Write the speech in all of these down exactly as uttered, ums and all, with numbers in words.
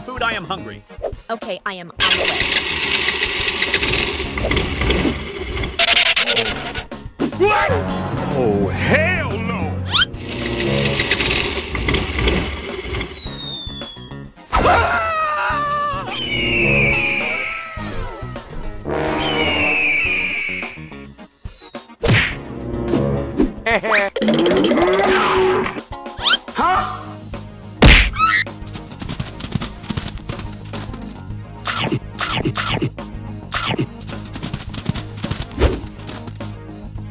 my food, I am hungry. Okay, I am on the way. What? Oh, hell no! Huh?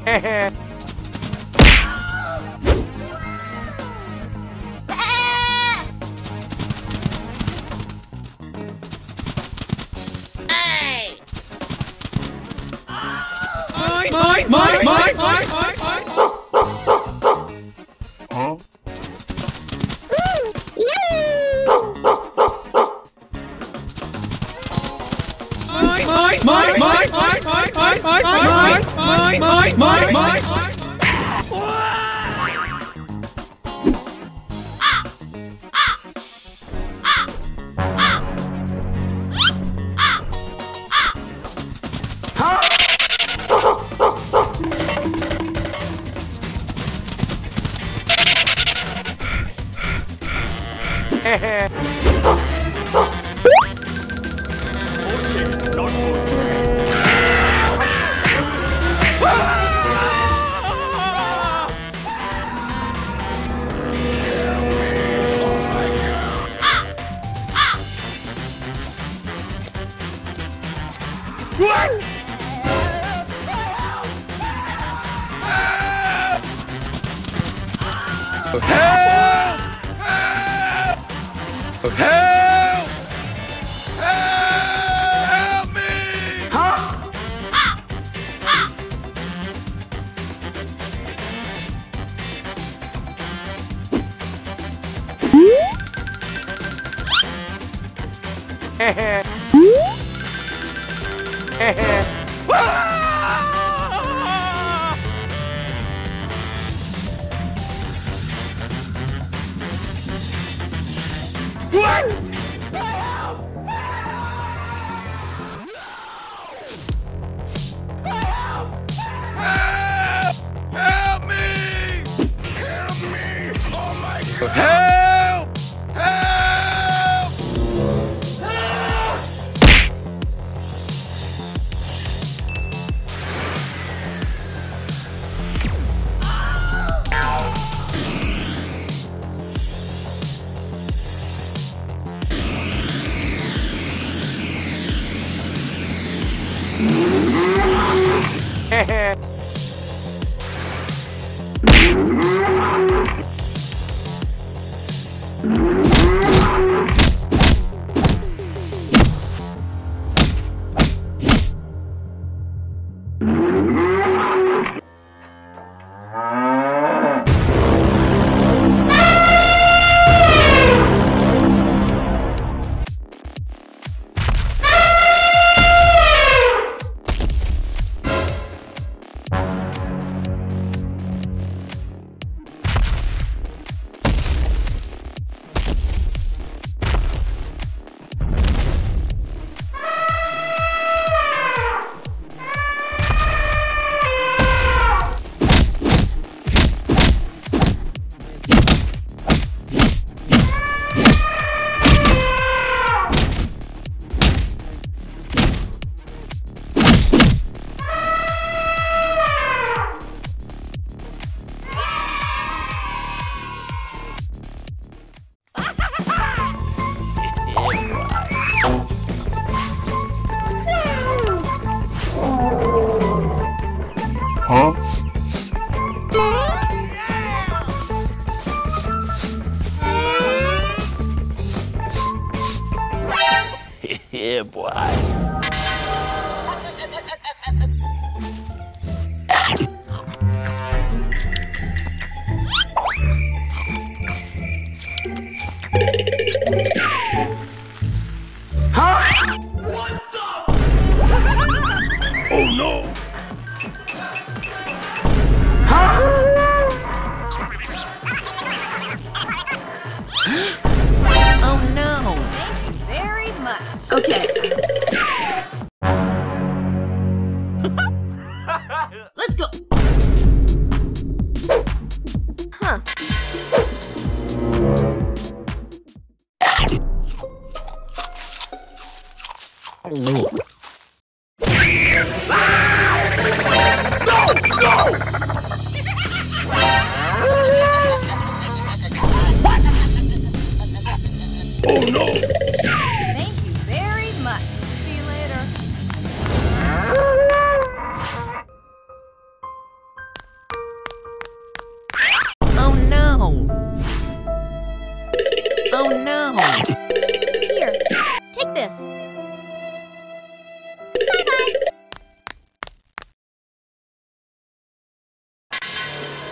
Hehe. Oh no! no! Oh no! Here, take this!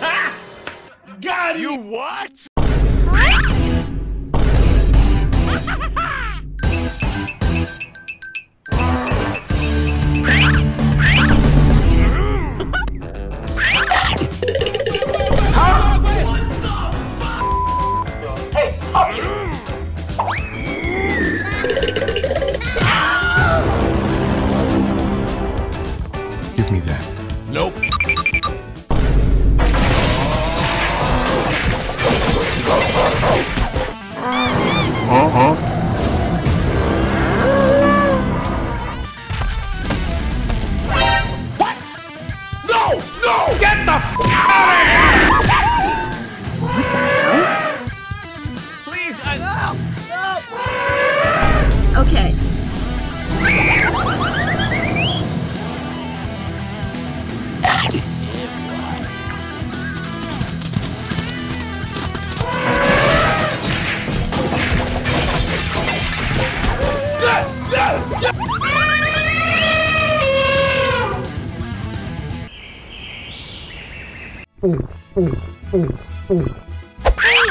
Bye-bye! Ah! Got you what? Give me that. Nope. Uh-huh. What? No! No! Get the f*** out of here! Okay. Hey,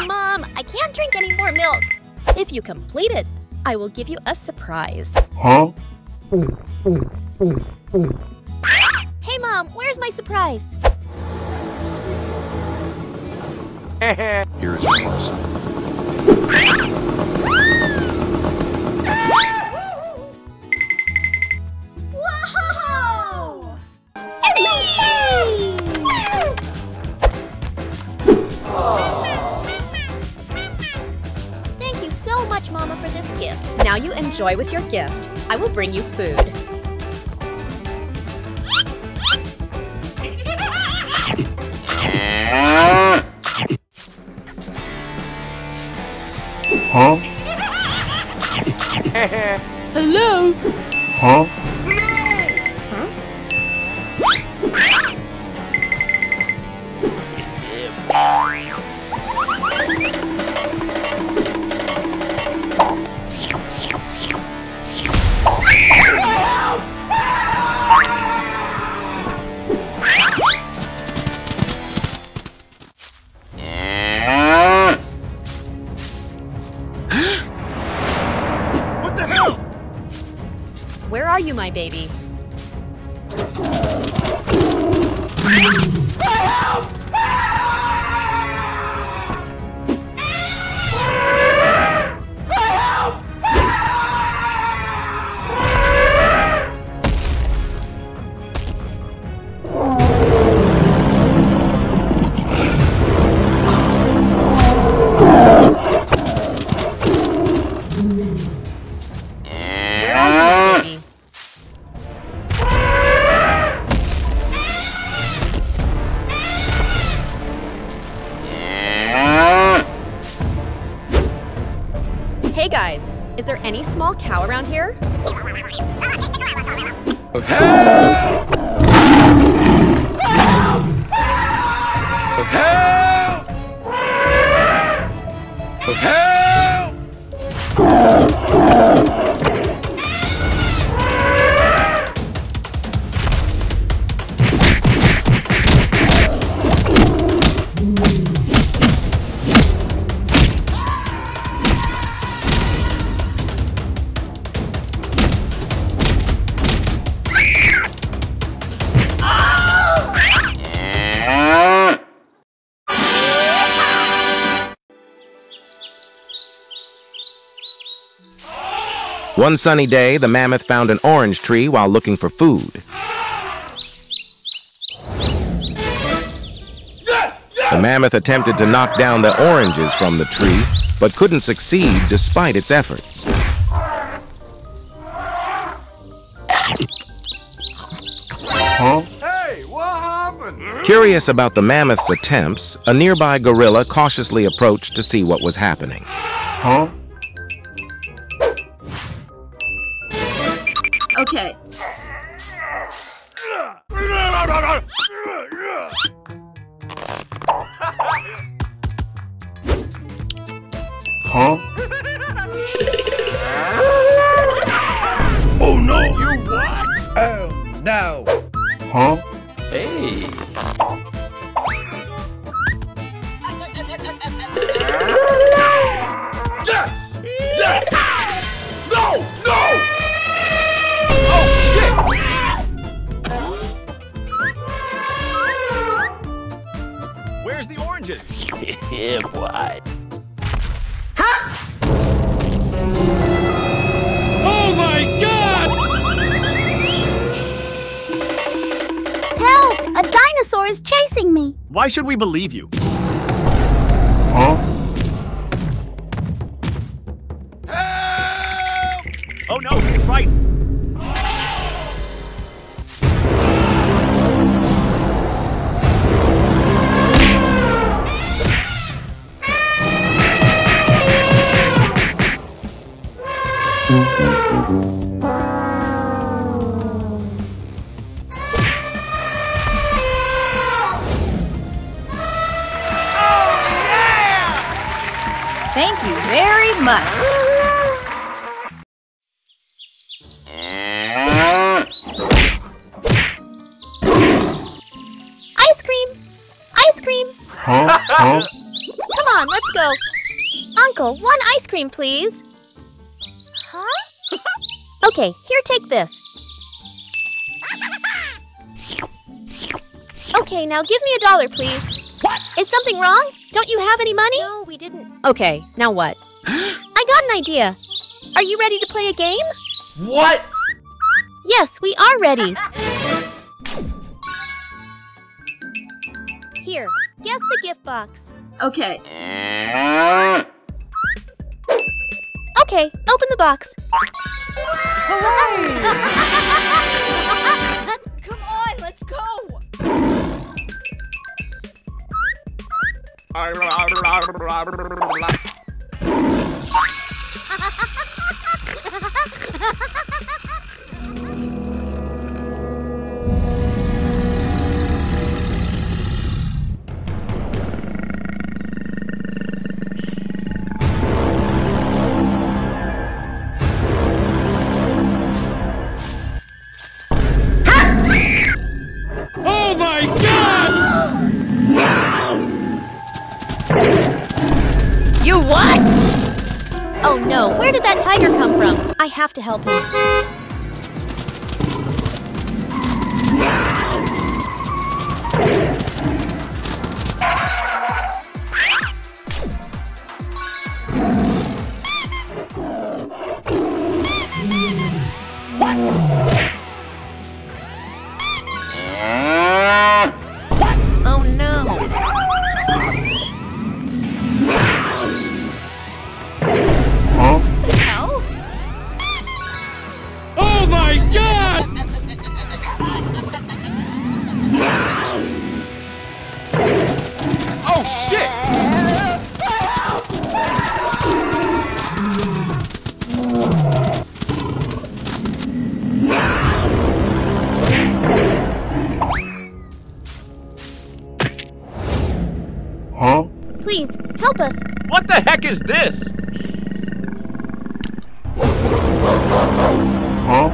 Mom, I can't drink any more milk. If you complete it, I will give you a surprise. Huh? Hey, Mom, where's my surprise? Here's yours. Whoa! Thank you so much, Mama, for this. Gift. Now you enjoy with your gift. I will bring you food. Huh? Hello? Huh? Where are you, my baby? Help! Help! Where are you? Hey guys, is there any small cow around here? Help! Help! Help! Help! Help! One sunny day, the mammoth found an orange tree while looking for food. Yes, yes! The mammoth attempted to knock down the oranges from the tree, but couldn't succeed despite its efforts. Huh? Hey, what happened? Curious about the mammoth's attempts, a nearby gorilla cautiously approached to see what was happening. Huh? Okay. Huh? Oh no! You what? Oh no! Huh? Hey! Yes! Yes! No! No! Oh shit! Where's the oranges? Yeah, boy. Is chasing me. Why should we believe you? Huh? Help! Oh no, he's right. One ice cream, please. Huh? Okay, here, take this. Okay, now give me a dollar, please. What? Is something wrong? Don't you have any money? No, we didn't. Okay, now what? I got an idea. Are you ready to play a game? What? Yes, we are ready. Here, guess the gift box. Okay. Okay, open the box. Hooray! Come on, let's go. I have to help him. What? What? Oh no. Huh? God! Oh shit! Huh? Please, help us! What the heck is this? Huh?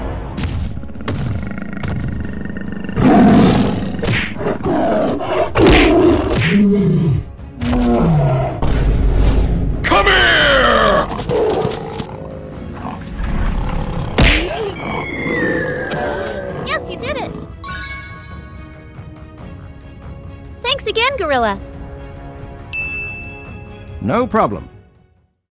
No problem.